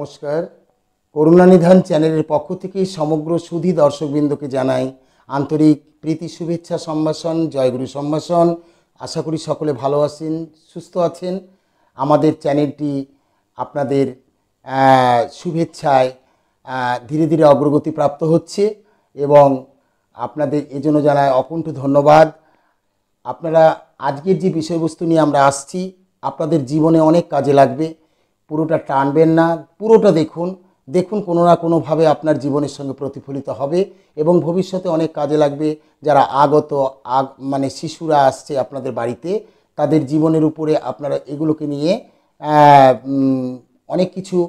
नमस्कार करुणानिधान चैनल पक्ष थेके समग्र सुधी दर्शकबिंदु के जानाई आंतरिक प्रीति शुभेच्छा सम्भाषण जयगुरु सम्भाषण। आशा करी सकले भालो आछेन सुस्थ आछेन। आमादेर चैनलटी आपनादेर शुभेच्छाय धीरे धीरे अग्रगति प्राप्त होच्छे एवं आपनादेर एजोन्नो जानाई अकुंठ धन्यवाद। आपनारा आजकेर जे विषयबस्तु निये आमरा आसछि आपनादेर जीवने अनेक काजे लागबे, पुरोटा टानबेन ना, पुरोटा देखुन देखुन कोनो ना कोनो भावे आपनार जीवनेर संगे प्रतिफलित हबे एबं भविष्यते अनेक काजे लागबे। जारा आगत माने शिशुरा आसछे आपनादेर बाड़ीते तादेर जीवनेर उपरे आपनारा एगुलोके निये अनेक किछु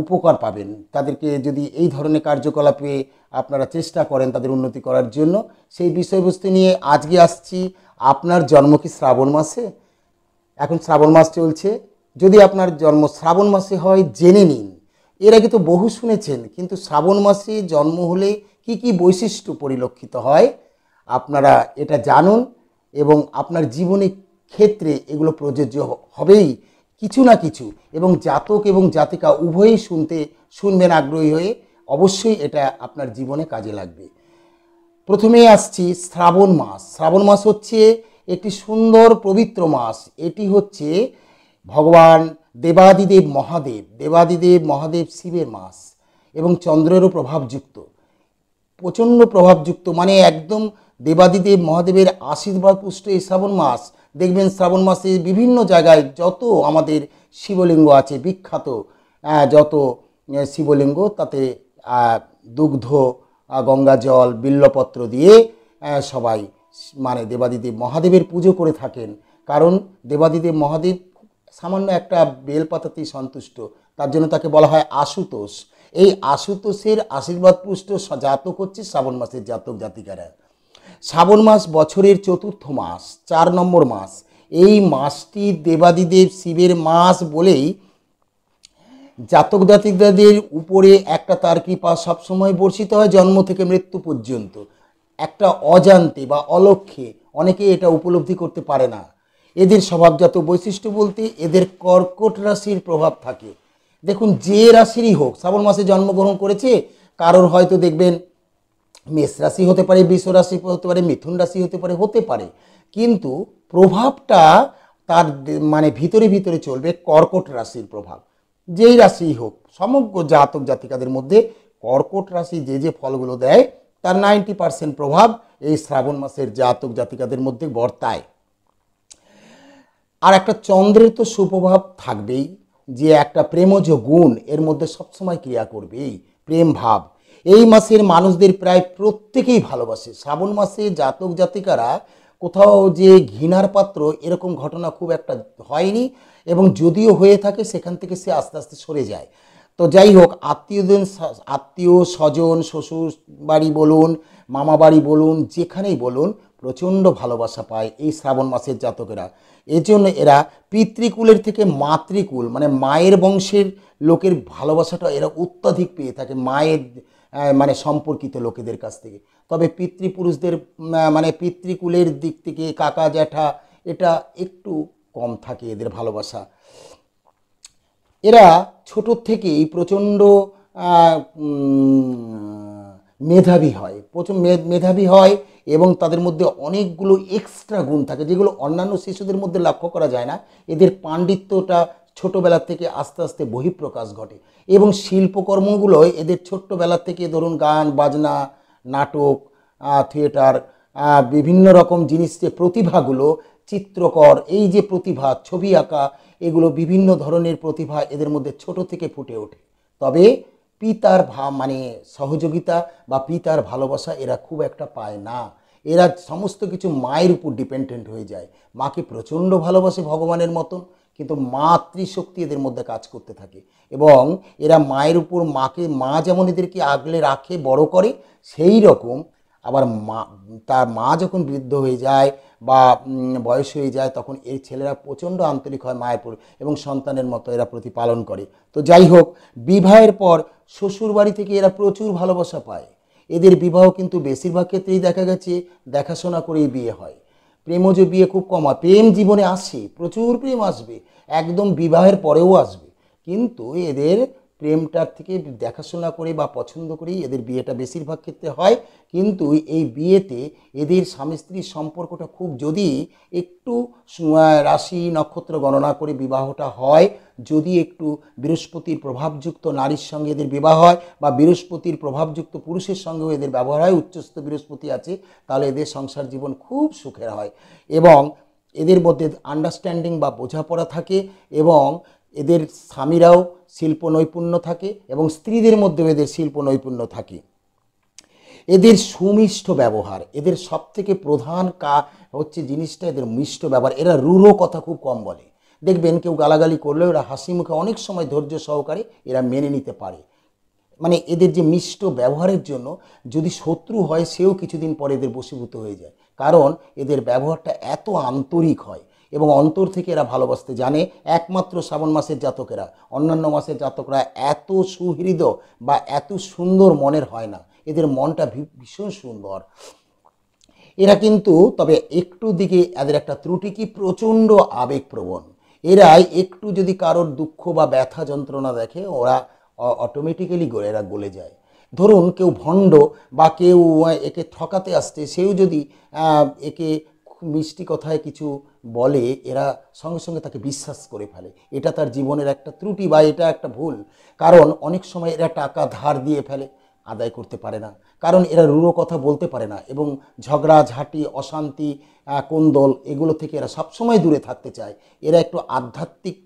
उपकार पाबेन। तादेरके यदि एई धरनेर कार्यकलापे आपनारा चेष्टा करेन तादेर उन्नति करार जोन्नो, सेई विषयबस्तु निये आजके आसछि। आपनार जन्म कि श्रावण मासे? एखन श्रावण मास चलछे। यदि आपनार जन्म श्रावण मासे हय जेने निन, एर आगे तो बहु शुनेछेन, किन्तु श्रावण मासे जन्म होले की वैशिष्ट्य परिलक्षित हय आपनारा एटा जानुन एबं आपनार जीवने क्षेत्रे एगुलो प्रयोज्य हबेई किछु ना किछु एबं जातक एबं जातिका उभयई शुनबेन आग्रही हये अवश्यई एटा आपनार जीवने काजे लागबे। प्रथमेई आसछि श्रावण मास। श्रावण मास हच्छे एकटी सुंदर पवित्र मास। एटी हच्छे भगवान देवादिदेव महादेव शिवेर मास एवं चंद्रेरो प्रभावयुक्त, प्रचंड प्रभावयुक्त, माने एकदम देवादिदेव महादेवेर आशीर्वाद पुष्ट ए श्रावण मास। देखबेन श्रावण मासे विभिन्न जायगाय जतो आमादेर शिवलिंग आछे विख्यात जतो शिवलिंग ताते दुग्ध गंगा जल बिल्लपत्र दिए सबाई माने देवादिदेव महादेवेर पुजो करे थाकेन, कारण देवादिदेव महादेव सामान्य एक बेलपाताते सन्तुष्ट, तार जन्य ताके बला हय आशुतोष। एई आशुतोषेर आशीर्वादपुष्ट जातक हच्छे श्रावण मासेर जातक जातिकारा। श्रावण मास बछरेर चतुर्थ मास, 4 नम्बर मास। एई मासटी देवादिदेव शिवेर मास बोलेई जातक जातिकादेर उपरे एकटा तार कृपा सब समय बर्षित हय जन्म थेके मृत्यु पर्यन्त। एकटा अजान्ते बा अलक्ष्ये अनेकेई एटा उपलब्धि करते पारे ना। এদের স্বভাবজাত বৈশিষ্ট্য বলতে এদের কর্কট রাশির প্রভাব থাকে। দেখুন যে রাশিরই হোক শ্রাবণ মাসে জন্মগ্রহণ করেছে, কারোর হয়তো দেখবেন মেষ রাশি হতে পারে, বৃষ রাশি হতে পারে, মিথুন রাশি হতে পারে, কিন্তু প্রভাবটা তার মানে ভিতরে ভিতরে চলবে কর্কট রাশির প্রভাব। যেই রাশিই হোক সমগ্র জাতক জাতিকাদের মধ্যে কর্কট রাশি যে ফলগুলো দেয় তার 90% প্রভাব এই শ্রাবণ মাসের জাতক জাতিকাদের মধ্যে বর্তায়। और एक चंद्रे तो सुप्रभाव थाकबेई, जे एक प्रेमज गुण एर मध्य सब समय क्रिया करबे प्रेम भाव। एई मासेर मानुषदेर प्राय प्रत्येकेई भालोबासे। श्रावण मासे जातक जातिकारा कोथाओ जे घृणार पात्र एरकम घटना खूब एक हयनि एबं जदिओ हये थाके सेखान थेके से आस्ते आस्ते सरे जाय। तो जाई होक आत्मीय स्वजन शशुर बाड़ी बोलुन मामा बाड़ी बोलुन जेखानेई बोलुन प्रचंड भालोबासा पाय एई श्रावण मासेर जातकेरा। एजोन्नो एरा पितृकुलेर थेके मातृकुल माने मायेर वंशेर लोकेर भालोबासाटा एरा अत्यधिक पेये थाके मायेर माने सम्पर्कित लोकेदेर काछ थेके। तबे पितृपुरुषदेर माने पितृकुलेर दिक थेके काका जैठा एटा एकटू कम थाके एदेर भालोबासा। एरा छोट थेकेई प्रचंड मेधावी हय, प्रचंड मेधावी हय एवं तादेर मध्य अनेकगुलो एक्सट्रा गुण थाके जेगुलो अन्यान्य शिशुदेर मध्य लक्ष्य करा जाय ना। एदेर पांडित्यटा छोटोबेला थेके आस्ते आस्ते बहिप्रकाश घटे एवं शिल्पकर्मगुलो एदेर छोटोबेला थेके धरुन गान बाजना नाटक थियेटार विभिन्न रकम जिनिसे प्रतिभागुलो चित्रकर एई जे प्रतिभा छवि आँका एगुलो विभिन्न धरनेर प्रतिभा एदेर मध्य छोटो थेके फुटे ओठे। तबे पितार भाव माने सहयोगिता बा पितार भालोबासा एरा खूब एक पाय ना। एरा समस्त किछु मायेर उपर डिपेंडेंट हो जाए, मा के प्रचंड भालोबासे भगवानेर मतन, किन्तु मातृशक्ति एदेर मध्य काज करते थाके एबं एरा मायेर उपर माके मा जेमन एदेरके आगले राखे बड़ो करे सेई रकम आबार मा तार मा जखन वृद्ध हो जाए बा बयस हो जाए तखन एई छेलेरा प्रचंड आंतरिक हय मायेर पर एबं सन्तानेर मतो एरा प्रतिपालन करे। तो जाई होक विवाहेर पर शशुरबाड़ी थेके एरा प्रचुर भालोबासा पाय। एदेर विवाह किन्तु बेशिरभाग क्षेत्रेई देखा गेछे देखाशोना करेई बिये हय, प्रेमज बिये खूब कम हय। प्रेम जीवने आसे, प्रचुर प्रेम आसबे, एकदम विवाहेर परेओ आसबे, किन्तु एदेर প্রেমটার থেকে দেখাশোনা করে বা পছন্দ করেই এদের বিয়েটা বেশিরভাগ ক্ষেত্রে হয়। কিন্তু এই বিয়েতে এদের স্বামী স্ত্রীর সম্পর্কটা খুব যদি একটু রাশি নক্ষত্র গণনা করে বিবাহটা হয়, যদি একটু বৃহস্পতির প্রভাবযুক্ত নারীর সঙ্গে এদের বিবাহ হয় বা বৃহস্পতির প্রভাবযুক্ত পুরুষের সঙ্গেও এদের ব্যবহার হয়, উচ্চস্থ বৃহস্পতি আছে, তাহলে এদের সংসার জীবন খুব সুখের হয় এবং এদের মধ্যে আন্ডারস্ট্যান্ডিং বা বোঝাপড়া থাকে এবং এদের স্বামীরাও শিল্প নৈপুণ্য থাকে এবং স্ত্রীদের মধ্যেও এদের শিল্প নৈপুণ্য থাকে। এদের সুমিষ্ট ব্যবহার, এদের সবথেকে প্রধান হচ্ছে জিনিসটা এদের মিষ্ট ব্যবহার। এরা রূঢ় কথা খুব কম বলে, দেখবেন কেউ গালাগালি করলেও এরা হাসি মুখে অনেক সময় ধৈর্য সহকারে এরা মেনে নিতে পারে। মানে এদের যে মিষ্ট ব্যবহারের জন্য যদি শত্রু হয় সেও কিছুদিন পরে এদের বশীভূত হয়ে যায়, কারণ এদের ব্যবহারটা এত আন্তরিক হয় এবং অন্তর থেকে এরা ভালোবাসতে জানে। একমাত্র শ্রাবণ মাসের জাতকেরা, অন্যান্য মাসের জাতকরা এত সুহৃদ বা এত সুন্দর মনের হয় না, এদের মনটা ভীষণ সুন্দর। এরা কিন্তু তবে একটু দিকে এদের একটা ত্রুটি কি, প্রচণ্ড আবেগপ্রবণ। এরাই একটু যদি কারোর দুঃখ বা ব্যথা যন্ত্রণা দেখে ওরা অটোমেটিক্যালি এরা গলে যায়। ধরুন কেউ ভণ্ড বা কেউ একে ঠকাতে আসছে, সেও যদি একে মিষ্টি কথায় কিছু বলে এরা সঙ্গে সঙ্গে তাকে বিশ্বাস করে ফেলে। এটা তার জীবনের একটা ত্রুটি বা এটা একটা ভুল, কারণ অনেক সময় এরা টাকা ধার দিয়ে ফেলে, আদায় করতে পারে না, কারণ এরা রূঢ় কথা বলতে পারে না এবং ঝগড়া ঝাঁটি অশান্তি কোন্দল এগুলো থেকে এরা সবসময় দূরে থাকতে চায়। এরা একটু আধ্যাত্মিক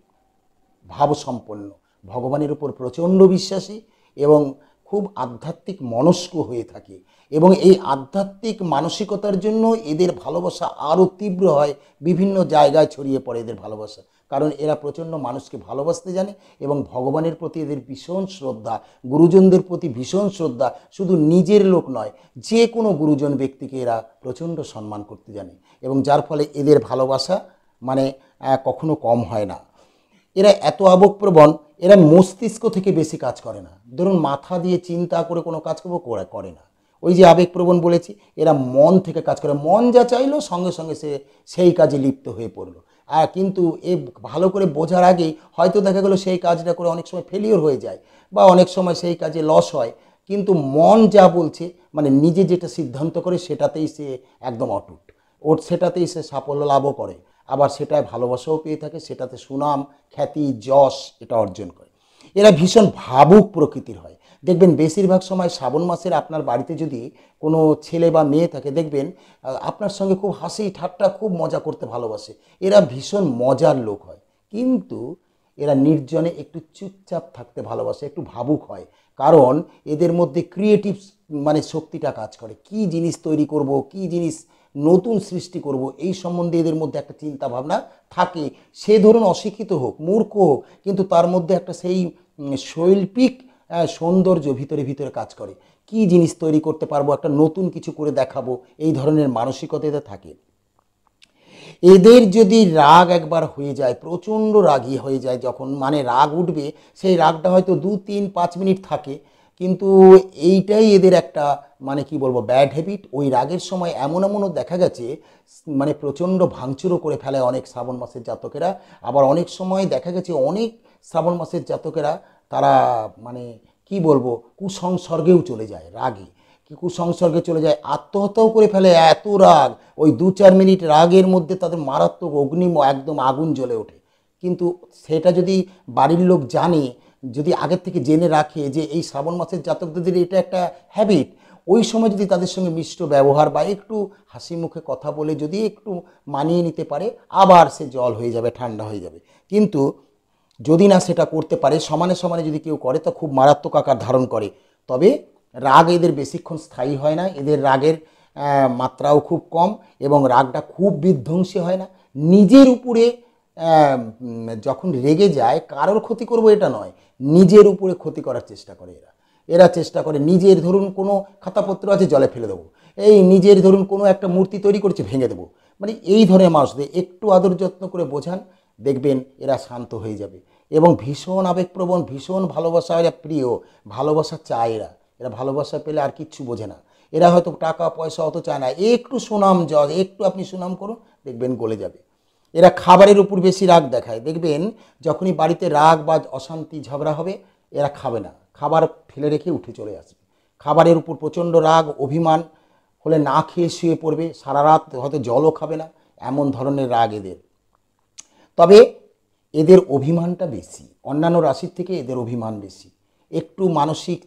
ভাবসম্পন্ন, ভগবানের উপর প্রচণ্ড বিশ্বাসী এবং খুব আধ্যাত্মিক মনস্ক হয়ে থাকে এবং এই আধ্যাত্মিক মানসিকতার জন্য এদের ভালোবাসা আরও তীব্র হয়, বিভিন্ন জায়গায় ছড়িয়ে পড়ে এদের ভালোবাসা, কারণ এরা প্রচণ্ড মানুষকে ভালোবাসতে জানে এবং ভগবানের প্রতি এদের ভীষণ শ্রদ্ধা, গুরুজনদের প্রতি ভীষণ শ্রদ্ধা। শুধু নিজের লোক নয়, যে কোনো গুরুজন ব্যক্তিকে এরা প্রচণ্ড সম্মান করতে জানে এবং যার ফলে এদের ভালোবাসা মানে কখনো কম হয় না। এরা এত আবেগপ্রবণ, এরা মস্তিষ্ক থেকে বেশি কাজ করে না। ধরুন মাথা দিয়ে চিন্তা করে কোনো কাজ করে না, ওই যে আবেগপ্রবণ বলেছি, এরা মন থেকে কাজ করে। মন যা চাইলো সঙ্গে সঙ্গে সে সেই কাজে লিপ্ত হয়ে পড়লো, আর কিন্তু এ ভালো করে বোঝার আগেই হয়তো দেখা গেলো সেই কাজটা করে অনেক সময় ফেলিওর হয়ে যায় বা অনেক সময় সেই কাজে লস হয়, কিন্তু মন যা বলছে মানে নিজে যেটা সিদ্ধান্ত করে সেটাতেই সে একদম অটুট, ওর সেটাতেই সে সাফল্য লাভও করে, আবার সেটায় ভালোবাসাও পেয়ে থাকে, সেটাতে সুনাম খ্যাতি যশ এটা অর্জন করে। এরা ভীষণ ভাবুক প্রকৃতির হয়। দেখবেন বেশিরভাগ সময় শ্রাবণ মাসের আপনার বাড়িতে যদি কোনো ছেলে বা মেয়ে থাকে, দেখবেন আপনার সঙ্গে খুব হাসি ঠাট্টা খুব মজা করতে ভালোবাসে, এরা ভীষণ মজার লোক হয়। কিন্তু এরা নির্জনে একটু চুপচাপ থাকতে ভালোবাসে, একটু ভাবুক হয়, কারণ এদের মধ্যে ক্রিয়েটিভ মানে শক্তিটা কাজ করে। কি জিনিস তৈরি করব, কি জিনিস নতুন সৃষ্টি করব, এই সম্বন্ধে এদের মধ্যে একটা চিন্তা ভাবনা থাকে। সে ধরুন অশিক্ষিত হোক, মূর্খ হোক, কিন্তু তার মধ্যে একটা সেই শৈল্পিক সৌন্দর্য ভিতরে ভিতরে কাজ করে। কি জিনিস তৈরি করতে পারবো, একটা নতুন কিছু করে দেখাবো, এই ধরনের মানসিকতা এদের থাকে। এদের যদি রাগ একবার হয়ে যায়, প্রচণ্ড রাগী হয়ে যায়, যখন মানে রাগ উঠবে সেই রাগটা হয়তো 2-3-5 মিনিট থাকে, কিন্তু এইটাই এদের একটা মানে কি বলবো ব্যাড হ্যাবিট। ওই রাগের সময় এমনও দেখা গেছে মানে প্রচণ্ড ভাঙচুরও করে ফেলে অনেক শ্রাবণ মাসের জাতকেরা। আবার অনেক সময় দেখা গেছে অনেক শ্রাবণ মাসের জাতকেরা তারা মানে কি বলবো কুসংসর্গেও চলে যায়, রাগে কুসংসর্গে চলে যায়, আত্মহত্যাও করে ফেলে। এত রাগ, ওই 2-4 মিনিট রাগের মধ্যে তাদের মারাত্মক অগ্নিম একদম আগুন জ্বলে ওঠে। কিন্তু সেটা যদি বাড়ির লোক জানে, যদি আগের থেকে জেনে রাখে যে এই শ্রাবণ মাসের জাতকদের এটা একটা হ্যাবিট, ওই সময় যদি তাদের সঙ্গে মিষ্ট ব্যবহার বা একটু হাসি মুখে কথা বলে যদি একটু মানিয়ে নিতে পারে, আবার সে জল হয়ে যাবে, ঠান্ডা হয়ে যাবে। কিন্তু যদি না সেটা করতে পারে, সমানে সমানে যদি কেউ করে তো খুব মারাত্মক আকার ধারণ করে। তবে রাগ এদের বেশিক্ষণ স্থায়ী হয় না, এদের রাগের মাত্রাও খুব কম এবং রাগটা খুব বিধ্বংসী হয় না। নিজের উপরে যখন রেগে যায় কারোর ক্ষতি করব এটা নয়, নিজের উপরে ক্ষতি করার চেষ্টা করে এরা। এরা চেষ্টা করে নিজের ধরুন কোনো খাতাপত্র আছে জলে ফেলে দেবো, এই নিজের ধরুন কোনো একটা মূর্তি তৈরি করেছে ভেঙে দেবো, মানে এই ধরনের মানুষদের একটু আদর যত্ন করে বোঝান, দেখবেন এরা শান্ত হয়ে যাবে এবং ভীষণ আবেগপ্রবণ, ভীষণ ভালোবাসা এরা প্রিয়, ভালোবাসা চায় এরা। এরা ভালোবাসা পেলে আর কিচ্ছু বোঝে না, এরা হয়তো টাকা পয়সা অত চায় না, একটু সুনাম যশ, একটু আপনি সুনাম করুন দেখবেন গলে যাবে। এরা খাবারের উপর বেশি রাগ দেখায়, দেখবেন যখনই বাড়িতে রাগ বা অশান্তি ঝগড়া হবে এরা খাবে না, খাবার ফেলে রেখে উঠে চলে আসবে। খাবারের উপর প্রচণ্ড রাগ অভিমান হলে না খেয়ে শুয়ে পড়বে, সারা রাত হয়তো জলও খাবে না, এমন ধরনের রাগ এদের। তবে এদের অভিমানটা বেশি, অন্যান্য রাশির থেকে এদের অভিমান বেশি। একটু মানসিক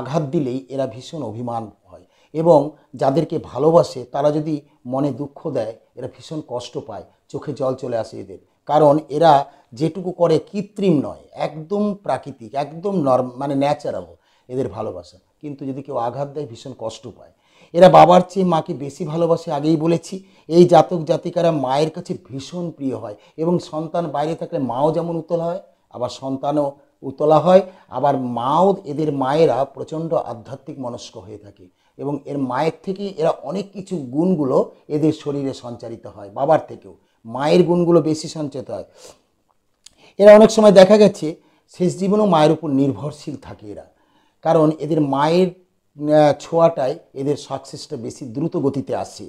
আঘাত দিলেই এরা ভীষণ অভিমান হয়, এবং যাদেরকে ভালোবাসে তারা যদি মনে দুঃখ দেয় এরা ভীষণ কষ্ট পায়, চোখে জল চলে আসে এদের। কারণ এরা যেটুকু করে কৃত্রিম নয়, একদম প্রাকৃতিক, একদম মানে ন্যাচারাল এদের ভালোবাসা। কিন্তু যদি কেউ আঘাত দেয় ভীষণ কষ্ট পায়। এরা বাবার চেয়ে মাকে বেশি ভালোবাসে, আগেই বলেছি। এই জাতক জাতিকারা মায়ের কাছে ভীষণ প্রিয় হয়, এবং সন্তান বাইরে থাকলে মাও যেমন উতলা হয়, আবার সন্তানও উতলা হয়। আবার মাও, এদের মায়েরা প্রচণ্ড আধ্যাত্মিক মনস্ক হয়ে থাকে, এবং এর মায়ের থেকে এরা অনেক কিছু গুণগুলো এদের শরীরে সঞ্চারিত হয়, বাবার থেকেও মায়ের গুণগুলো বেশি সঞ্চিত হয়। এরা অনেক সময় দেখা গেছে শেষ জীবনেও মায়ের উপর নির্ভরশীল থাকে এরা, কারণ এদের মায়ের ছোঁয়াটায় এদের সাকসেসটা বেশি দ্রুত গতিতে আসে।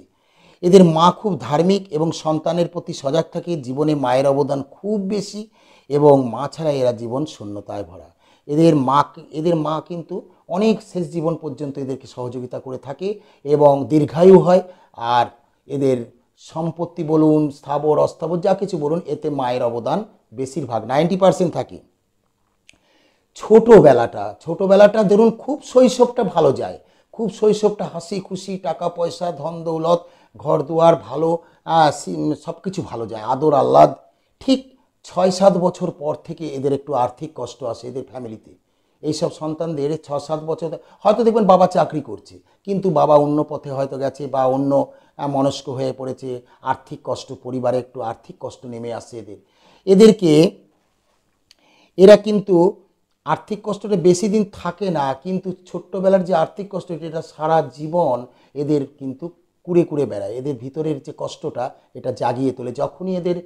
এদের মা খুব ধার্মিক এবং সন্তানের প্রতি সজাগ থাকে, জীবনে মায়ের অবদান খুব বেশি, এবং মা ছাড়া এরা জীবন শূন্যতায় ভরা। এদের মা কিন্তু অনেক শেষ জীবন পর্যন্ত এদেরকে সহযোগিতা করে থাকে, এবং দীর্ঘায়ু হয়। আর এদের সম্পত্তি বলুন, স্থাবর অস্থাবর যা কিছু বলুন, এতে মায়ের অবদান বেশিরভাগ 90% থাকে। ছোটোবেলাটা ধরুন খুব শৈশবটা ভালো যায়, খুব শৈশবটা হাসি খুশি, টাকা পয়সা ধন দৌলত ঘর দুয়ার ভালো, সব কিছু ভালো যায়, আদর আহ্লাদ। ঠিক 6-7 বছর পর থেকে এদের একটু আর্থিক কষ্ট আসে এদের ফ্যামিলিতে। এইসব সন্তানদের 6-7 বছর হয়তো দেখবেন বাবা চাকরি করছে, কিন্তু বাবা অন্য পথে হয়তো গেছে বা অন্য মনস্ক হয়ে পড়েছে, আর্থিক কষ্ট পরিবারে একটু আর্থিক কষ্ট নেমে আসে এরা কিন্তু আর্থিক কষ্টটা বেশি দিন থাকে না, কিন্তু ছোট্টবেলার যে আর্থিক কষ্ট এটা সারা জীবন এদের কিন্তু কুড়ে কুড়ে বেড়ায়। এদের ভিতরের যে কষ্টটা এটা জাগিয়ে তোলে। যখনই এদের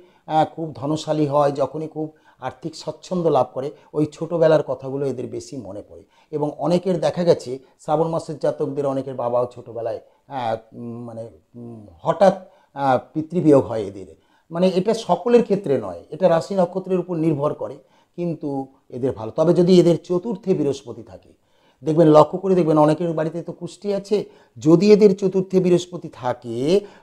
খুব ধনশালী হয়, যখনই খুব আর্থিক স্বচ্ছন্দ লাভ করে, ওই ছোটোবেলার কথাগুলো এদের বেশি মনে পড়ে। এবং অনেকের দেখা গেছে শ্রাবণ মাসের জাতকদের অনেকের বাবাও ছোটোবেলায় মানে হঠাৎ পিতৃবিয়োগ হয় এদের। মানে এটা সকলের ক্ষেত্রে নয়, এটা রাশি নক্ষত্রের উপর নির্ভর করে, কিন্তু এদের ভালো। তবে যদি এদের চতুর্থে বৃহস্পতি থাকে, দেখবেন লক্ষ্য করে দেখবেন অনেকের বাড়িতে তো কুষ্টি আছে, যদি এদের চতুর্থে বৃহস্পতি থাকে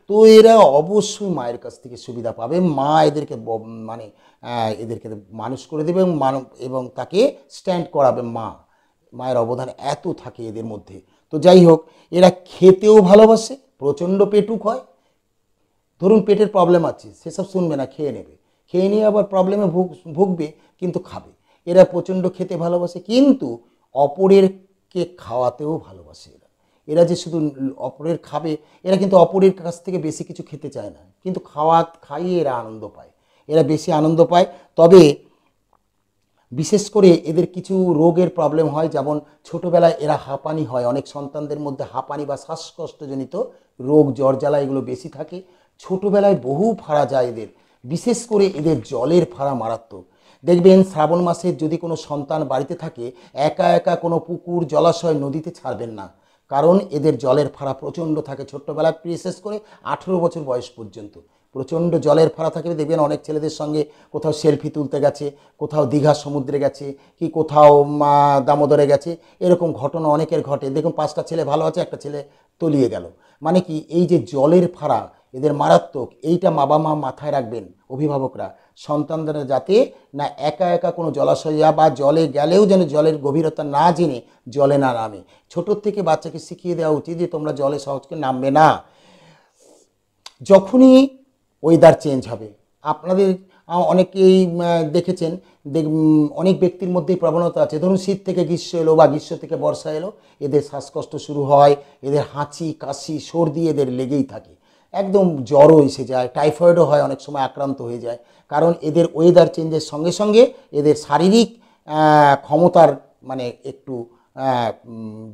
তো এরা অবশ্যই মায়ের কাছ থেকে সুবিধা পাবে। মা এদেরকে মানে এদেরকে মানুষ করে দেবে এবং তাকে স্ট্যান্ড করাবে। মায়ের অবদান এত থাকে এদের মধ্যে। তো যাই হোক, এরা খেতেও ভালোবাসে, প্রচণ্ড পেটুক হয়। ধরুন পেটের প্রবলেম আছে, সেসব শুনবে না, খেয়ে নেবে, খেয়ে নিয়ে আবার প্রবলেমে ভুগবে কিন্তু খাবে। এরা প্রচণ্ড খেতে ভালোবাসে, কিন্তু অপরেরকে খাওয়াতেও ভালোবাসে এরা। এরা যে শুধু অপরের খাবে, এরা কিন্তু অপরের কাছ থেকে বেশি কিছু খেতে চায় না, কিন্তু খাইয়ে এরা আনন্দ পায়, এরা বেশি আনন্দ পায়। তবে বিশেষ করে এদের কিছু রোগের প্রবলেম হয়, যেমন ছোটোবেলায় এরা হাঁপানি হয়, অনেক সন্তানদের মধ্যে হাঁপানি বা শ্বাসকষ্টজনিত রোগ, জ্বর জ্বালা এগুলো বেশি থাকে। ছোটোবেলায় বহু ফাঁড়া যায় এদের, বিশেষ করে এদের জলের ফাঁড়া মারাত্মক। দেখবেন শ্রাবণ মাসে যদি কোনো সন্তান বাড়িতে থাকে, একা কোনো পুকুর জলাশয় নদীতে ছাড়বেন না, কারণ এদের জলের ফাঁড়া প্রচণ্ড থাকে ছোট্টবেলায়, বিশেষ করে 18 বছর বয়স পর্যন্ত প্রচণ্ড জলের ফাঁড়া থাকে। দেখবেন অনেক ছেলেদের সঙ্গে কোথাও সেলফি তুলতে গেছে, কোথাও দীঘা সমুদ্রে গেছে, কি কোথাও দামোদরে গেছে, এরকম ঘটনা অনেকের ঘটে। দেখুন 5টা ছেলে ভালো আছে, একটা ছেলে তলিয়ে গেল। মানে কি, এই যে জলের ফাঁড়া এদের মারাত্মক, এইটা বাবা মা মাথায় রাখবেন, অভিভাবকরা, সন্তানরা যাতে না একা কোনো জলাশয়ে বা জলে গেলেও যেন জলের গভীরতা না জেনে জলে না নামে। ছোটোর থেকে বাচ্চাকে শিখিয়ে দেওয়া উচিত যে তোমরা জলে সহজ করে নামবে না। যখনই ওয়েদার চেঞ্জ হবে, আপনাদের অনেকেই দেখেছেন, অনেক ব্যক্তির মধ্যেই প্রবণতা আছে, ধরুন শীত থেকে গ্রীষ্ম এলো বা গ্রীষ্ম থেকে বর্ষা এলো, এদের শ্বাসকষ্ট শুরু হয়, এদের হাঁচি কাশি সর্দি এদের লেগেই থাকে, একদম জ্বরও এসে যায়, টাইফয়েডও হয়, অনেক সময় আক্রান্ত হয়ে যায়। কারণ এদের ওয়েদার চেঞ্জের সঙ্গে সঙ্গে এদের শারীরিক ক্ষমতার মানে একটু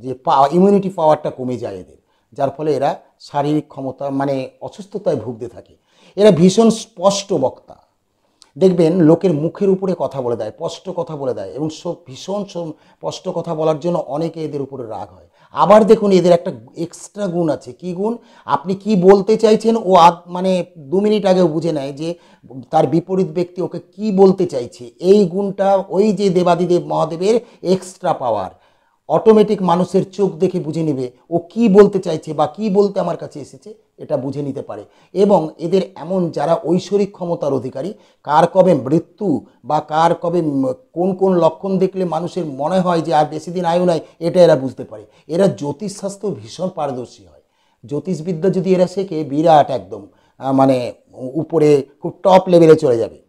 যে ইমিউনিটি পাওয়ারটা কমে যায় এদের, যার ফলে এরা শারীরিক ক্ষমতা মানে অসুস্থতায় ভুগতে থাকে। এরা ভীষণ স্পষ্ট বক্তা, দেখবেন লোকের মুখের উপরে কথা বলে দেয়, স্পষ্ট কথা বলে দেয়, এবং ভীষণ স্পষ্ট কথা বলার জন্য অনেকে এদের উপরে রাগ হয়। आबार देखुन एदेर एकटा एक्सट्रा गुण आछे कि गुण आपनि कि बोलते चाइछेन ओ माने 2 मिनिट आगे बुझे नेय जे तार विपरीत व्यक्ति ओके कि बोलते चाइछे। एई गुणटा ओई जे देवादिदेव महादेवेर एक्सट्रा पावार अटोमेटिक मानुषेर चोख देखे बुझे नेबे ओ कि बोलते चाइछे बा कि बोलते आमार काछे एसेछे एटा बुझे निते पारे। एबं एदेर एमन जारा ऐश्वरिक क्षमतार अधिकारी कार कबे मृत्यु बा कार कबे कोन कोन लक्षण देखले मानुषेर मने हय जे आर बेशी दिन आयु नाई एटा एरा बुझते पारे। एरा ज्योतिषशास्त्र भीषण पारदर्शी हय। ज्योतिषविद्या यदि एरा शेखे बिराट एकदम माने उपरे खूब टप लेभेले चले जाबे।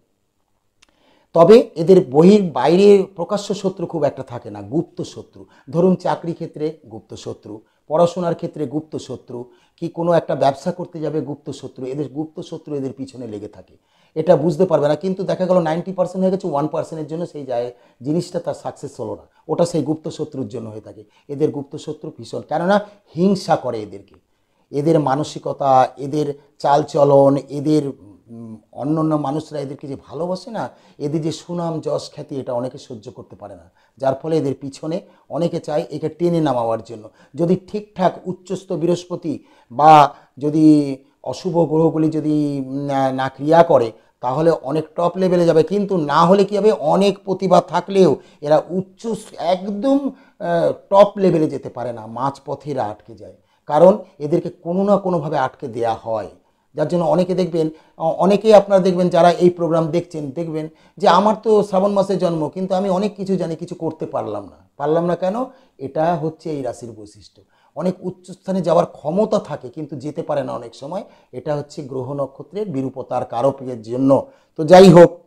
तबे एदेर बहिर बाइरे प्रकाश्य शत्रु खूब एकटा थाके ना, गुप्त शत्रु। धरुन चाकरी क्षेत्रे गुप्त शत्रु, पढ़ाशोनार क्षेत्रे गुप्त शत्रु, कि कोनो एकटा व्यवसा करते जाबे गुप्त शत्रु। एदेर गुप्त शत्रु एदेर पिछने लेगे थाके, एटा बुझते पारबे ना। किन्तु देखा गेल 90% हये गेछे, 1% एर जोन्नो सेई जाय जिनिसटा तार सक्सेस हलो ना, ओटा सेई गुप्त शत्रुर जोन्नो हये थाके। एदेर गुप्त शत्रु भीषण, कारणा हिंसा करे एदेरके। एदेर मानसिकता, एदेर चालचलन, एदेर अन्य मानुषरा एदेरके जे भालोबासे ना, एदेर जे सुनाम जश ख्याति एटा अनेके सह्य करते पारे ना, जार फले एदेर पिछने अनेके चाय एके टेने नामावार जोन्नो। यदि ठीकठाक उच्चस्थ बृहस्पति बा यदि अशुभ ग्रहगुली यदि ना क्रिया करे ताहले अनेक टप लेभेले जाबे। किन्तु ना होले कि हबे, अनेक प्रतिभा थाकलेओ एरा उच्च एकदम टप लेभेले जेते पारे ना, माझपथे एरा आटके जाय। कारण एदेरके कोनो ना कोनो भावे आटके देया हय, जार जन्य अनेके देखें अनेके आपनारा देखें जरा ये प्रोग्राम देखें देखें जे आमार तो श्रावण मासे जन्म किन्तु आमी अनेक किछु जानी किछु करते पारलाम ना केन, एटा होच्छे एई राशिर वैशिष्ट्य। अनेक उच्च स्थाने जावार क्षमता थाके किन्तु जेते पारे ना अनेक समय, एटा होच्छे ग्रह नक्षत्रेर बिरूपतार कारकेर जन्य। तो जाई होक,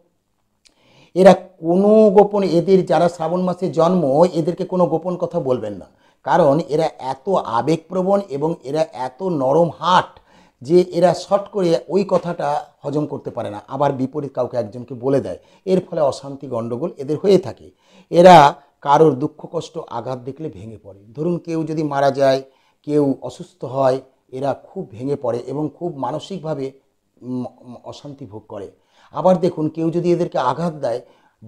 एरा कोनो गोपन एदेर जारा श्रावण मासे जन्म एदेरके कोनो गोपन कथा बोलबेन ना, कारण एरा एतो आवेगप्रवण एबं एरा एतो नरम हाट जे एरा शर्ट करे ओई कथाटा हजम करते पारे ना, आबार विपरीत काउके एकजनके बोले देय। एर फले अशांति गंडगोल एदेर हये थाके। एरा कारोर दुःख कष्ट आघात देखले भेंगे पड़े। धरुन केउ यदि मारा जाय, केउ असुस्थ हय, एरा खूब भेंगे पड़े एबं खूब मानसिक भावे अशांति भोग करे। आबार देखुन केउ यदि एदेरके आघात देय,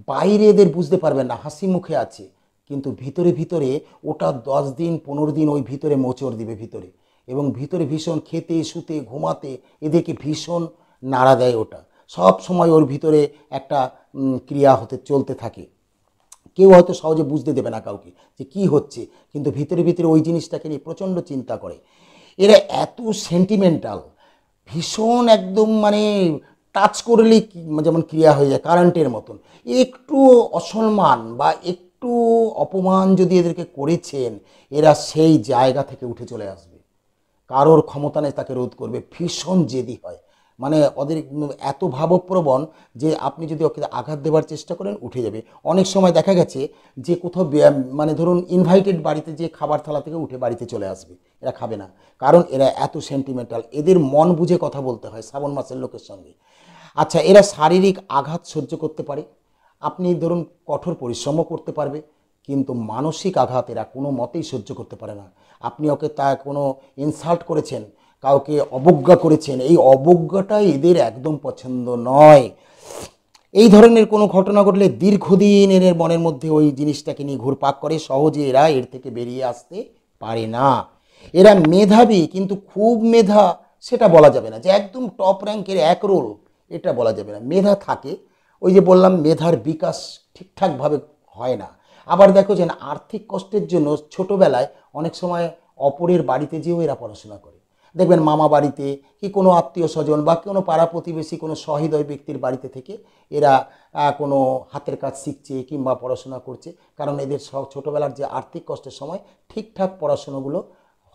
बाइरे एदेर बुझते पारबेन ना, हासि मुखे आछे किन्तु भितरे भितरे ओटा 10 दिन 15 दिन ओई भितरे मोचड़ दिबे भितरे, एबं भीतरे भीषण खेते शुते घुमाते एदेरके भीषण नाड़ा देय। ओटा सब समय ओर भीतरे एकटा क्रिया होते चलते थाके। केउ हयतो सहजे बुझते देबे ना काउके जे कि होच्छे, किन्तु भीतरे भीतरे ओई जिनिसटाके निये प्रचंड चिंता करे। एरा एतो सेंटिमेंटाल भीषण एकदम माने टाच करलेই जेमन क्रिया हये যায় কারেন্টের মতন। একটু অসম্মান বা একটু অপমান যদি এদেরকে করেছেন, এরা সেই জায়গা থেকে উঠে চলে আসবে। कारोर क्षमता नहीं ताके रोध करबे। भीषण जेदी हय, माने ओदेर एतो भावप्रवण जे आपनि जदि ओके आघात देवार चेष्टा करें उठे जाबे। अनेक समय देखा गेछे जे कोथाओ माने धरुन इनभाइटेड बाड़ीते जे खाबार थाला थेके उठे बाड़ीते चले आसबे, एरा खाबे ना, कारण एरा एतो सेंटिमेंटाल। एदेर मन बुझे कथा बोलते हय श्रावण मासेर लोकेर संगे। अच्छा, एरा शारीरिक आघात सह्य करते पारे, आपनि धरुन कठोर परिश्रम करते पारबे, किन्तु मानसिक आघात एरा कोनो मतेई सह्य करते पारे ना। आपनि ओके ता कोनो इनसाल्ट करेछेन, काउके अवज्ञा करेछेन, एई अवज्ञाटाई एदेर एकदम पछन्द नय। एई धरनेर कोनो घटना घटले दीर्घदिन एदेर मनेर मध्ये ओई जिनिसटाके निये घुरपाक करे, सहजे एरा एर थेके बेरिये आसते पारे ना। एरा मेधावी किन्तु खूब मेधा सेटा बला जाबे ना, जे एकदम टप रैंकेर एक रोल एटा बला जाबे ना। मेधा थाके, ओई जे बोललाम मेधार विकास ठीकठाक भावे हय ना। आबार देखो जेन आर्थिक कष्टेर जोन्नो छोटोबेलाय अनेक समय अपरेर बाड़ीते जेओ एरा पढ़ाशोना करे। देखबेन मामा बाड़ीते कि कोनो आत्मीय स्वजन बा कोनो पाड़ा प्रतिबेशी कोनो सहृदय व्यक्तिर बाड़ीते थेके एरा कोनो हातेर काज शिखछे किंबा पढ़ाशोना करछे, कारण एदेर छोटोबेलार जे आर्थिक कष्टेर समय ठीकठाक पढ़ाशोनागुलो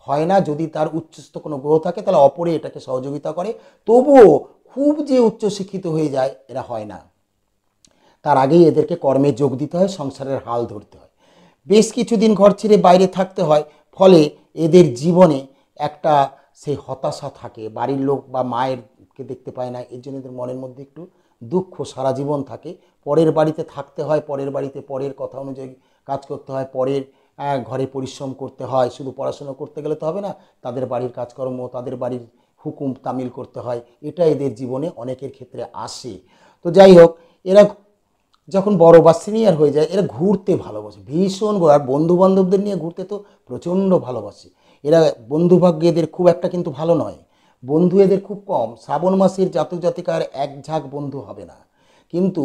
हय ना। यदि तार उच्चस्थ कोनो ग्रह थाके ताहले अपरे एटाके सहयोगिता करे, तबुओ खूब जे उच्च शिक्षित हये जाय एरा हय ना। तार आगेई एदेरके कर्मे जोग दिते हय, संसारेर हाल धरते हय, बेश किछुदिन घर छेड़े बाइरे थाकते हय। फले एदेर जीवने एकटा सेई हताशा थाके, बाड़ीर लोक बा मायेरके देखते पाय ना, एर जोन्नो एदेर मनेर मध्ये एकटु दुःख सारा जीवन थाके। परेर बाड़ीते थाकते हय, परेर बाड़ीते परेर कथा अनुयायी काज करते हय, परेर घरे परिश्रम करते हय। शुधु पढ़ाशोना करते गेले तो हबे ना, तादेर बाड़ीर काजकर्म तादेर बाड़ीर हुकुम तामिल करते हय। एटा एदेर जीवने अनेकेर क्षेत्रे आसे। तो जाई होक, एरा যখন বড় বা সিনিয়র হয়ে যায় এরা ঘুরতে ভালোবাসে ভীষণ। আর বন্ধুবান্ধবদের নিয়ে ঘুরতে তো প্রচণ্ড ভালোবাসে এরা। বন্ধুভাগ্য এদের খুব একটা কিন্তু ভালো নয়, বন্ধু এদের খুব কম। শ্রাবণ মাসের জাতক জাতিকার এক ঝাঁক বন্ধু হবে না, কিন্তু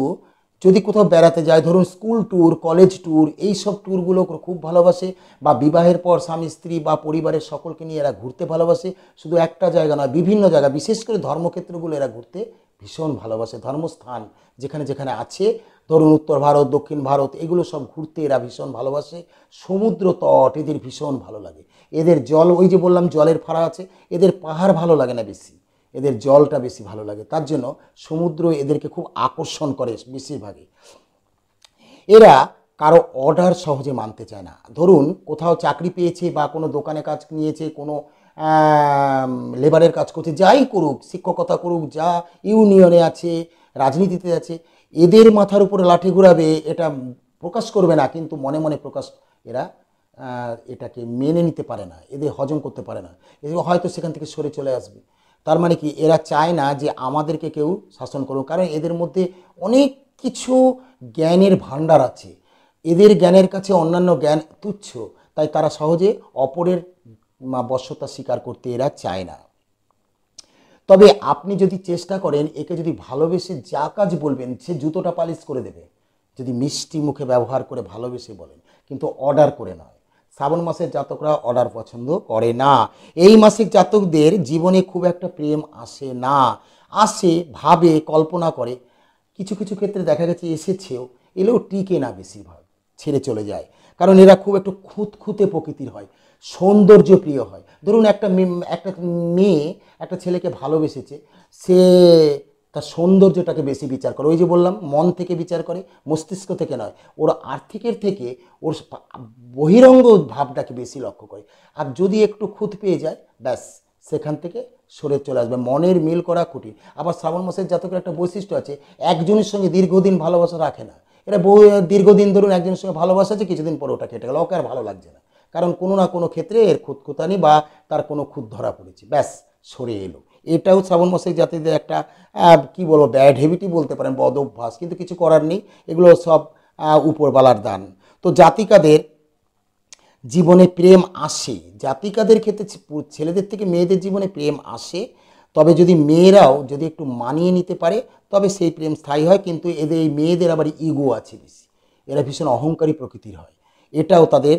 যদি কোথাও বেড়াতে যায়, ধরুন স্কুল ট্যুর, কলেজ ট্যুর, এইসব ট্যুরগুলো খুব ভালোবাসে, বা বিবাহের পর স্বামী স্ত্রী বা পরিবারের সকলকে নিয়ে এরা ঘুরতে ভালোবাসে। শুধু একটা জায়গা নয়, বিভিন্ন জায়গা, বিশেষ করে ধর্মক্ষেত্রগুলো এরা ঘুরতে ভীষণ ভালোবাসে। ধর্মস্থান যেখানে যেখানে আছে, ধরুন উত্তর ভারত, দক্ষিণ ভারত, এগুলো সব ঘুরতে এরা ভীষণ ভালোবাসে। সমুদ্র তট এদের ভীষণ ভালো লাগে। এদের জল, ওই যে বললাম জলের ফাঁড়া আছে, এদের পাহাড় ভালো লাগে না বেশি, এদের জলটা বেশি ভালো লাগে, তার জন্য সমুদ্র এদেরকে খুব আকর্ষণ করে বেশিরভাগই। এরা কারো অর্ডার সহজে মানতে চায় না। ধরুন কোথাও চাকরি পেয়েছে বা কোনো দোকানে কাজ নিয়েছে, কোনো লেবারের কাজ করছে, যাই করুক, শিক্ষকতা করুক, যা ইউনিয়নে আছে, রাজনীতিতে আছে, এদের মাথার উপরে লাঠি ঘুরাবে এটা প্রকাশ করবে না, কিন্তু মনে মনে প্রকাশ, এরা এটাকে মেনে নিতে পারে না, এদের হজম করতে পারে না, এদের হয়তো সেখান থেকে সরে চলে আসবে। তার মানে কি, এরা চায় না যে আমাদেরকে কেউ শাসন করুক, কারণ এদের মধ্যে অনেক কিছু জ্ঞানের ভাণ্ডার আছে। এদের জ্ঞানের কাছে অন্যান্য জ্ঞান তুচ্ছ, তাই তারা সহজে অপরের বশ্যতা স্বীকার করতে এরা চায় না। তবে আপনি যদি চেষ্টা করেন, একে যদি ভালোবেসে যা কাজ বলবেন, সে জুতোটা পালিশ করে দেবে, যদি মিষ্টি মুখে ব্যবহার করে ভালোবেসে বলেন, কিন্তু অর্ডার করে না। শ্রাবণ মাসের জাতকরা অর্ডার পছন্দ করে না। এই মাসিক জাতকদের জীবনে খুব একটা প্রেম আসে না, আসে ভাবে, কল্পনা করে, কিছু কিছু ক্ষেত্রে দেখা গেছে এসেছেও, এলেও টিকে না, বেশিরভাগ ছেড়ে চলে যায়। কারণ এরা খুব একটু খুঁতখুঁতে প্রকৃতির হয়, সৌন্দর্যপ্রিয় হয়। ধরুন একটা মেয়ে একটা ছেলেকে ভালোবেসেছে, সে তার সৌন্দর্যটাকে বেশি বিচার করে, ওই যে বললাম মন থেকে বিচার করে, মস্তিষ্ক থেকে নয়, ওর আর্থিকের থেকে ওর বহিরঙ্গ ভাবটাকে বেশি লক্ষ্য করে। আর যদি একটু খুঁত পেয়ে যায়, ব্যাস সেখান থেকে সরে চলে আসবে, মনের মিল করা কঠিন। আবার শ্রাবণ মাসের জাতকের একটা বৈশিষ্ট্য আছে, একজনের সঙ্গে দীর্ঘদিন ভালোবাসা রাখে না এরা। দীর্ঘদিন ধরুন একজনের সঙ্গে ভালোবাসা আছে, কিছুদিন পরে ওটা কেটে গেল, ওকে আর ভালো লাগছে না, কারণ কোনো না কোনো ক্ষেত্রে এর খুঁতখুতানি বা তার কোনো খুঁত ধরা পড়েছে, ব্যাস সরে এলো। এটাও শ্রাবণ মাসিক জাতিদের একটা কি বলবো, ব্যাড হ্যাবিটই বলতে পারেন, বদ অভ্যাস, কিন্তু কিছু করার নেই, এগুলো সব উপরবালার দান। তো জাতিকাদের জীবনে প্রেম আসে, জাতিকাদের ক্ষেত্রে ছেলেদের থেকে মেয়েদের জীবনে প্রেম আসে। তবে যদি মেয়েরাও যদি একটু মানিয়ে নিতে পারে, তবে সেই প্রেম স্থায়ী হয়। কিন্তু এদের, এই মেয়েদের আবার ইগো আছে বেশি, এরা ভীষণ অহংকারী প্রকৃতির হয়, এটাও তাদের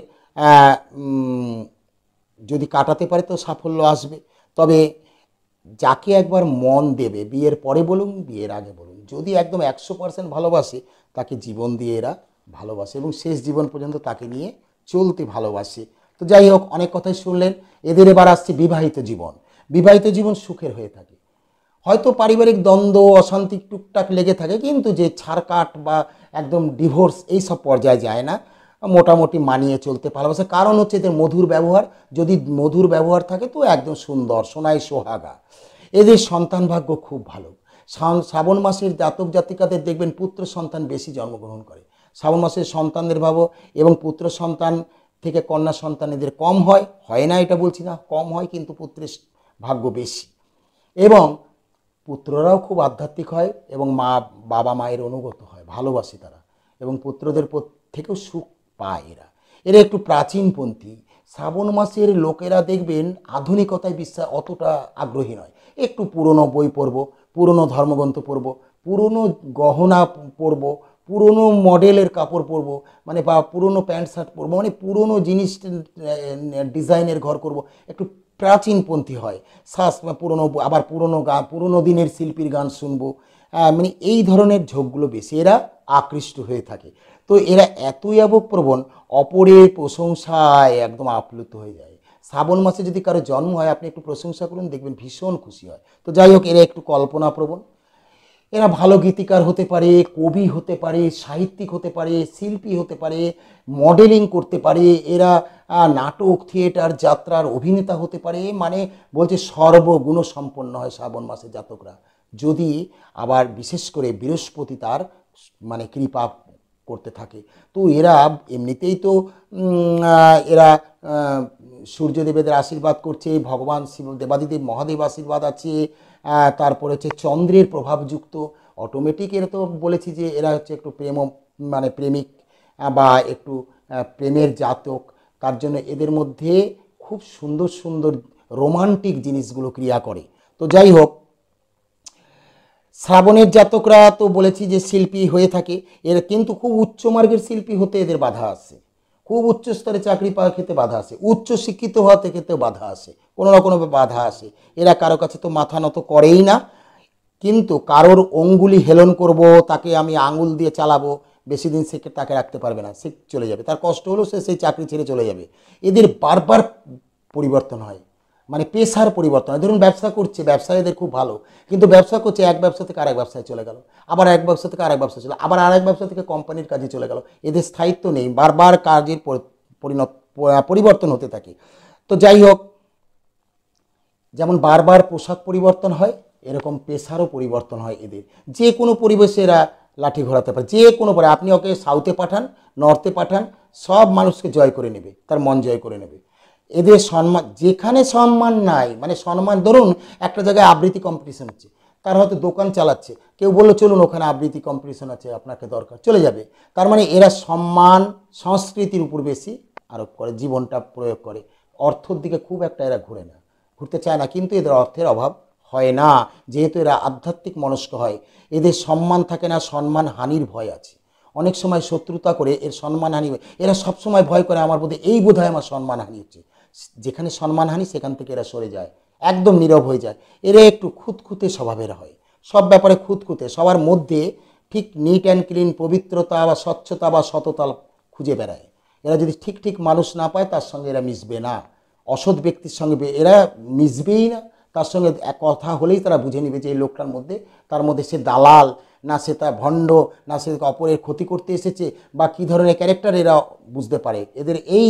যদি কাটাতে পারে তো সাফল্য আসবে। তবে যাকে একবার মন দেবে, বিয়ের পরে বলুন বিয়ের আগে বলুন, যদি একদম 100% ভালোবাসে, তাকে জীবন দিয়ে এরা ভালোবাসে এবং শেষ জীবন পর্যন্ত তাকে নিয়ে চলতে ভালোবাসে। তো যাই হোক, অনেক কথাই শুনলেন। এদের এবার আসছে বিবাহিত জীবন। বিবাহিত জীবন সুখের হয়ে থাকে, হয়তো পারিবারিক দ্বন্দ্ব, অশান্তি টুকটাক লেগে থাকে, কিন্তু যে ছাড়কাট বা একদম ডিভোর্স এই সব পর্যায়ে যায় না, মোটামুটি মানিয়ে চলতে ভালোবাসে। কারণ হচ্ছে এদের মধুর ব্যবহার, যদি মধুর ব্যবহার থাকে তো একদম সুন্দর, সোনায় সোহাগা। এদের সন্তান ভাগ্য খুব ভালো। শ্রাবণ মাসের জাতক জাতিকাদের দেখবেন পুত্র সন্তান বেশি জন্মগ্রহণ করে। শ্রাবণ মাসের সন্তানদের ভাবো, এবং পুত্র সন্তান থেকে কন্যা সন্তান এদের কম হয়, হয় না এটা বলছি না, কম হয়, কিন্তু পুত্রের ভাগ্য বেশি। এবং পুত্ররাও খুব আধ্যাত্মিক হয় এবং বাবা মায়ের অনুগত হয়, ভালোবাসে তারা, এবং পুত্রদের থেকেও সুখ পায় এরা। এরা একটু প্রাচীনপন্থী। শ্রাবণ মাসের লোকেরা দেখবেন আধুনিকতায় বিশ্বাস অতটা আগ্রহী নয়, একটু পুরনো বই পড়ব, পুরনো ধর্মগ্রন্থ পড়ব, পুরনো গহনা পরব, পুরনো মডেলের কাপড় পরব, মানে বা পুরনো প্যান্ট শার্ট পরব, মানে পুরনো জিনিস, ডিজাইনের ঘর করব, একটু প্রাচীনপন্থী হয়। পুরনো, আবার পুরনো গান, পুরনো দিনের শিল্পীর গান শুনবো, মানে এই ধরনের ঝোঁকগুলো বেশি, এরা আকৃষ্ট হয়ে থাকে। তো এরা এতই আবেগপ্রবণ, অপরের প্রশংসায় একদম আপ্লুত হয়ে যায়। শ্রাবণ মাসে যদি কারো জন্ম হয়, আপনি একটু প্রশংসা করুন, দেখবেন ভীষণ খুশি হয়। তো যাই হোক, এরা একটু কল্পনাপ্রবণ। এরা ভালো গীতিকার হতে পারে, কবি হতে পারে, সাহিত্যিক হতে পারে, শিল্পী হতে পারে, মডেলিং করতে পারে, এরা নাটক, থিয়েটার, যাত্রার অভিনেতা হতে পারে, মানে বলছে সর্বগুণ সম্পন্ন হয় শ্রাবণ মাসের জাতকরা, যদি আবার বিশেষ করে বৃহস্পতি তার মানে কৃপা করতে থাকে। তো এরা এমনিতেই তো এরা সূর্যদেবেদের আশীর্বাদ করছে, ভগবান শিব, দেবাদিদেব মহাদেব আশীর্বাদ আছে, তারপরে হচ্ছে চন্দ্রের প্রভাবযুক্ত অটোমেটিক এরা তো বলেছি যে এরা হচ্ছে একটু প্রেম মানে প্রেমিক বা একটু প্রেমের জাতক, তার জন্য এদের মধ্যে খুব সুন্দর সুন্দর রোমান্টিক জিনিসগুলো ক্রিয়া করে। তো যাই হোক, শ্রাবণের জাতকরা তো বলেছি যে শিল্পী হয়ে থাকে এরা, কিন্তু খুব উচ্চমার্গের শিল্পী হতে এদের বাধা আসে, খুব উচ্চ স্তরে চাকরি পাওয়ার ক্ষেত্রে বাধা আসে, উচ্চ শিক্ষিত হওয়াতে ক্ষেত্রেও বাধা আসে, কোনো না কোনোভাবে বাধা আসে। এরা কারো কাছে তো মাথা নত করেই না, কিন্তু কারোর অঙ্গুলি হেলন করব, তাকে আমি আঙুল দিয়ে চালাবো, বেশি দিন সে তাকে রাখতে পারবে না, সে চলে যাবে, তার কষ্ট হলো সে সেই চাকরি ছেড়ে চলে যাবে। এদের বারবার পরিবর্তন হয়, মানে পেশার পরিবর্তন হয়। ধরুন ব্যবসা করছে, ব্যবসায় এদের খুব ভালো, কিন্তু ব্যবসা করছে এক ব্যবসা থেকে আরেক ব্যবসায় চলে গেল, আবার এক ব্যবসা থেকে আরেক ব্যবসা চলে, আবার আরেক ব্যবসা থেকে কোম্পানির কাজে চলে গেল, এদের স্থায়িত্ব নেই, বারবার কাজের পরিবর্তন হতে থাকে। তো যাই হোক, যেমন বারবার পোশাক পরিবর্তন হয়, এরকম পেশারও পরিবর্তন হয় এদের। যে কোনো পরিবেশে এরা লাঠি ঘোরাতে পারে, যে কোনো পরে আপনি ওকে সাউথে পাঠান, নর্থে পাঠান, সব মানুষকে জয় করে নেবে, তার মন জয় করে নেবে। এদের সম্মান, যেখানে সম্মান নাই, মানে সম্মান, ধরুন একটা জায়গায় আবৃত্তি কম্পিটিশন হচ্ছে, তার হয়তো দোকান চালাচ্ছে, কেউ বললো চলুন ওখানে আবৃত্তি কম্পিটিশন আছে আপনাকে দরকার, চলে যাবে। তার মানে এরা সম্মান সংস্কৃতির উপর বেশি আরোপ করে, জীবনটা প্রয়োগ করে, অর্থের দিকে খুব একটা এরা ঘুরে না, ঘুরতে চায় না, কিন্তু এদের অর্থের অভাব হয় না, যেহেতু এরা আধ্যাত্মিক মনস্ক হয়। এদের সম্মান থাকে না, সম্মান হানির ভয় আছে, অনেক সময় শত্রুতা করে এর সম্মানহানি, এরা সবসময় ভয় করে আমার বোধহয় এই বোধহয় আমার সম্মানহানি হচ্ছে, যেখানে সম্মানহানি সেখান থেকে এরা সরে যায়, একদম নীরব হয়ে যায়। এরা একটু খুঁতখুঁতে স্বভাবের হয়, সব ব্যাপারে খুঁতখুঁতে, সবার মধ্যে ঠিক নিট অ্যান্ড ক্লিন, পবিত্রতা বা স্বচ্ছতা বা সততা খুঁজে বেড়ায়। এরা যদি ঠিক ঠিক মানুষ না পায় তার সঙ্গে এরা মিশবে না, অসৎ ব্যক্তির সঙ্গে এরা মিশবেই না, তার সঙ্গে এক কথা হলেই তারা বুঝে নেবে যে এই লোকটার মধ্যে, তার মধ্যে সে দালাল না, সে তা ভণ্ড না, সে অপরের ক্ষতি করতে এসেছে, বা কী ধরনের ক্যারেক্টার এরা বুঝতে পারে। এদের এই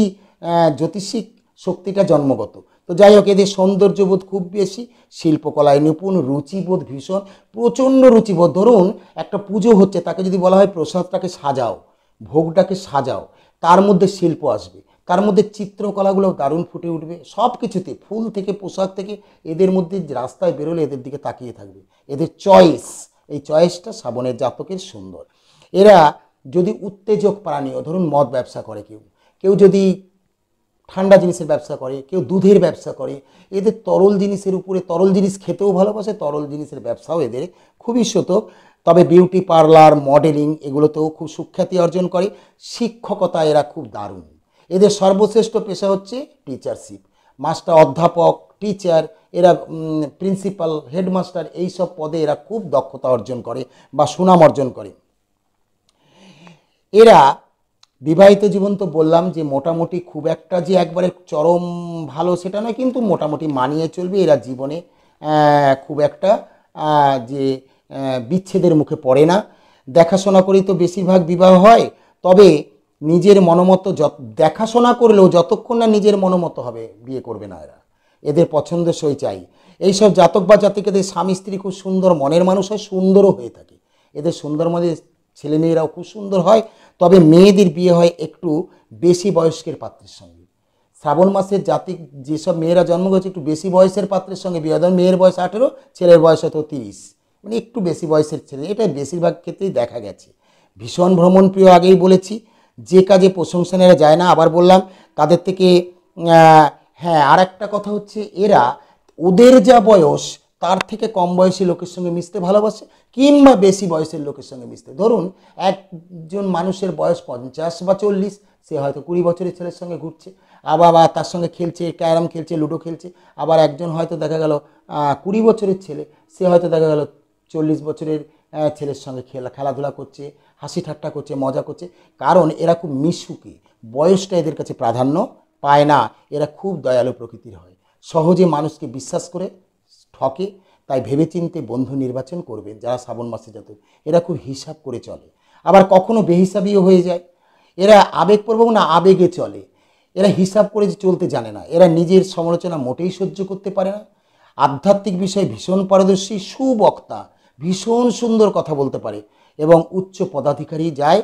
জ্যোতিষিক শক্তিটা জন্মগত। তো যাই হোক, এদের সৌন্দর্যবোধ খুব বেশি, শিল্পকলায় নিপুণ, রুচিবোধ ভীষণ, প্রচণ্ড রুচিবোধ। ধরুন একটা পুজো হচ্ছে, তাকে যদি বলা হয় প্রসাদটাকে সাজাও, ভোগটাকে সাজাও, তার মধ্যে শিল্প আসবে, তার মধ্যে চিত্রকলাগুলো দারুণ ফুটে উঠবে, সব কিছুতে, ফুল থেকে পোশাক থেকে। এদের মধ্যে রাস্তায় বেরোলে এদের দিকে তাকিয়ে থাকবে, এদের চয়েস, এই চয়েসটা শ্রাবণের জাতকের সুন্দর। এরা যদি উত্তেজক প্রাণীয়, ধরুন মদ ব্যবসা করে কেউ, কেউ যদি ঠান্ডা জিনিসের ব্যবসা করে, কেউ দুধের ব্যবসা করে, এদের তরল জিনিসের উপরে, তরল জিনিস খেতেও ভালোবাসে, তরল জিনিসের ব্যবসাও এদের খুবই শতক। তবে বিউটি পার্লার, মডেলিং এগুলোতেও খুব সুখ্যাতি অর্জন করে। শিক্ষকতা এরা খুব দারুণ। এদের সর্বশ্রেষ্ঠ পেশা হচ্ছে টিচারশিপ, মাস্টার, অধ্যাপক, টিচার, এরা প্রিন্সিপাল, হেডমাস্টার, এই সব পদে এরা খুব দক্ষতা অর্জন করে বা সুনাম অর্জন করে। এরা বিবাহিত জীবন তো বললাম যে মোটামুটি, খুব একটা যে একবারে চরম ভালো সেটা নয়, কিন্তু মোটামুটি মানিয়ে চলবে। এরা জীবনে খুব একটা যে বিচ্ছেদের মুখে পড়ে না, দেখাশোনা করেই তো বেশিরভাগ বিবাহ হয়। তবে নিজের মনোমতো দেখাশোনা করলেও যতক্ষণ না নিজের মনোমতো হবে বিয়ে করবে না এরা, এদের পছন্দসই চাই। এইসব জাতক বা জাতিকাদের স্বামী স্ত্রী খুব সুন্দর মনের মানুষ হয়, সুন্দরও হয়ে থাকে এদের, সুন্দর মনের ছেলেমেয়েরাও খুব সুন্দর হয়। তবে মেয়েদের বিয়ে হয় একটু বেশি বয়স্কের পাত্রের সঙ্গে। শ্রাবণ মাসের জাতিক যেসব মেয়েরা জন্ম হয়েছে একটু বেশি বয়সের পাত্রের সঙ্গে বিয়ে হয়, ধরুন মেয়ের বয়স 18, ছেলের বয়স হয়তো 30, মানে একটু বেশি বয়সের ছেলে, এটা বেশিরভাগ ক্ষেত্রেই দেখা গেছে। ভীষণ ভ্রমণপ্রিয়, আগেই বলেছি, যে কাজে প্রশংসনীয়রা যায় না, আবার বললাম তাদের থেকে। হ্যাঁ, আর একটা কথা হচ্ছে এরা ওদের যা বয়স তার থেকে কম বয়সী লোকের সঙ্গে মিশতে ভালোবাসে, কিংবা বেশি বয়সের লোকের সঙ্গে মিশতে। ধরুন একজন মানুষের বয়স 50 বা 40, সে হয়তো 20 বছরের ছেলের সঙ্গে ঘুরছে, আবার তার সঙ্গে খেলছে, ক্যারাম খেলছে, লুডো খেলছে। আবার একজন হয়তো দেখা গেল 20 বছরের ছেলে, সে হয়তো দেখা গেল 40 বছরের ছেলের সঙ্গে খেলাধুলা করছে, হাসি ঠাট্টা করছে, মজা করছে। কারণ এরা খুব মিশুকে, বয়সটা এদের কাছে প্রাধান্য পায় না। এরা খুব দয়ালু প্রকৃতির হয়, সহজে মানুষকে বিশ্বাস করে ঠকে। তাই ভেবেচিন্তে বন্ধু নির্বাচন করবেন যারা শ্রাবণ মাসে জাতক। এরা খুব হিসাব করে চলে, আবার কখনো বেহিসাবিও হয়ে যায়। এরা আবেগপ্রবণ না, আবেগে চলে, এরা হিসাব করে চলতে জানে না। এরা নিজের সমালোচনা মোটেই সহ্য করতে পারে না। আধ্যাত্মিক বিষয়ে ভীষণ পারদর্শী, সুবক্তা, ভীষণ সুন্দর কথা বলতে পারে এবং উচ্চ পদাধিকারী যায়।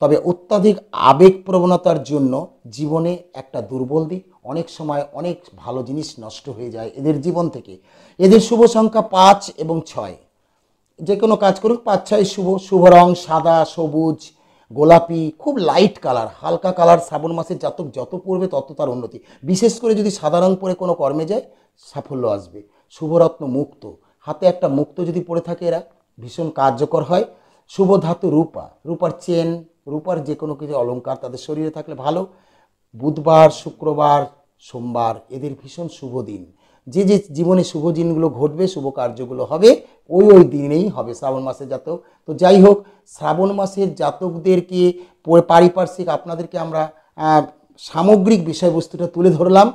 তবে অত্যাধিক আবেগপ্রবণতার জন্য জীবনে একটা দুর্বল দিক, অনেক সময় অনেক ভালো জিনিস নষ্ট হয়ে যায় এদের জীবন থেকে। এদের শুভ সংখ্যা 5 এবং 6। जेको काज करूक पाच्छाई शुभ शुभ रंग सदा सबुज गोलापी खूब लाइट कलर हल्का कलर श्रावण मासे जातक जत पड़े तत तार उन्नति विशेषकर यदि सादा रंग पड़े कोनो कर्मे जाए साफल्य आसबे। शुभरत्न मुक्त हाथे एक मुक्त यदि पड़े थाके एरा भीषण कार्यकर है। शुभ धातु रूपा रूपार चेन रूपार जेकोनो किछु अलंकार तादेर शरीरे थाकले भालो। बुधवार शुक्रवार सोमवार एदेर भीषण शुभ दिन। जे जे जीवने शुभ दिनगुलो घटबे शुभ कार्यगुलो हबे ओई ओई दिनेई हबे श्रावण मासे जातक। तो जाई होक श्रावण मासेर जातकदेरके पारिपार्श्विक आपनादेरके आमरा सामग्रिक विषयबस्तुटा तुले धरलाम।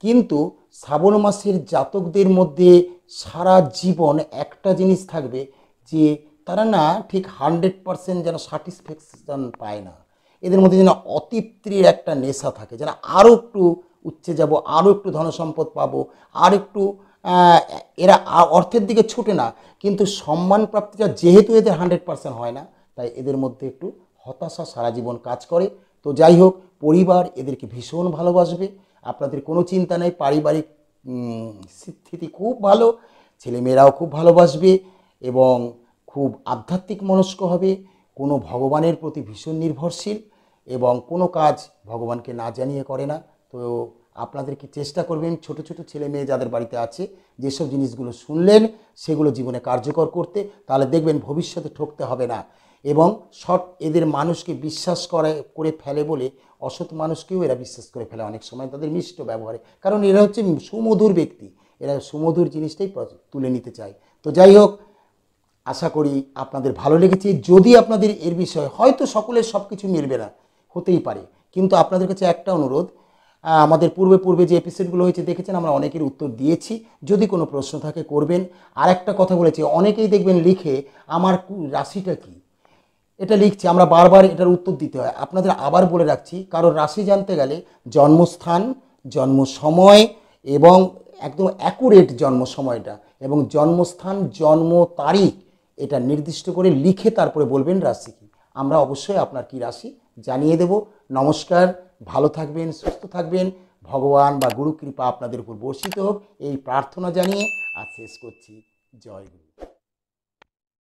किन्तु श्रावण मासेर जातकदेर मध्ये सारा जीवन एकटा जिनिस थाकबे जे तारा ना ठीक 100% जान सैटिस्फैक्शन पाय ना। एदेर मध्ये जान अतृप्तिर एकटा नेशा थाके जान आरो एकटु उच्चे जाब आरो एकटु धनसम्पद पाबो आर एकटु एरा अर्थेर दिके छुटे ना। किन्तु सम्मान प्राप्तिटा जेहेतु एदेर 100% हय ना ताई एदेर मध्ये एकटु हताशा सारा जीवन काज करे। तो जाइ होक परिवार एदेरके भीषण भालोबासबे। आपनादेर कोनो चिंता नेই पारिवारिक स्थिति खूब भालो छेलेमेयेराओ खूब भालोबासबे एबं खूब आध्यात्मिक मनस्क हबे। कोनो भगवानेर प्रति भीषण निर्भरशील एबं कोनो काज भगवानके ना जानिये करे ना। तो आपनादेरके चेष्टा करबेन छोटो छोटो छेले मेये जादेर बाड़ीते आछे जेसब जिनिसगुलो शुनलेन सेगुलो जीवने कार्यकर करते ताहले देखबेन भविष्यते ठकते हबे ना। एबं सब एदेर मानुषके विश्वास करे फेले बोले असत मानुषकेओ एरा विश्वास करे फेले अनेक समय तादेर मिष्ट व्यवहारे, कारण एरा होच्छे सुमधुर व्यक्ति, एरा सुमधुर जिनिसटाई तुले निते चाय। तो जाइ होक आशा करी आपनादेर भालो लेगेछे। यदि आपनादेर एर विषय हयतो सकलेर सबकिछु मिलबे ना, होतेई पारे, किन्तु आपनादेर काछे एकटा अनुरोध आमादेर पूर्वे पूर्वे जो एपिसोडगुलो होयेछे देखेछेन आमरा अनेकेर उत्तर दिएछि। यदि कोनो प्रश्न थाके करबेन। आर एकटा कथा बोलेछि अनेकेई देखबेन लिखे आमार राशिटा कि एटा लिखछि, आमरा बार बार एटार उत्तर दिते हय। आपनादेर आबार बोले राखछि कारण राशि जानते गेले जन्मस्थान जन्म समय एबं एकदम अ্যাকুরেট जन्म समयटा एबं जन्मस्थान जन्म तारीख एटा निर्दिष्ट करे लिखे तारपरे बोलबेन राशि कि। आमरा अवश्यई आपनार कि राशि जानिये देब। नमस्कार, भालो थाकबेन, सुस्थ थाकबेन, भगवान बा गुरु कृपा आपनादेर ऊपर बर्षित होक, यह प्रार्थना जानिए आज शेष करछि। जय गुरु।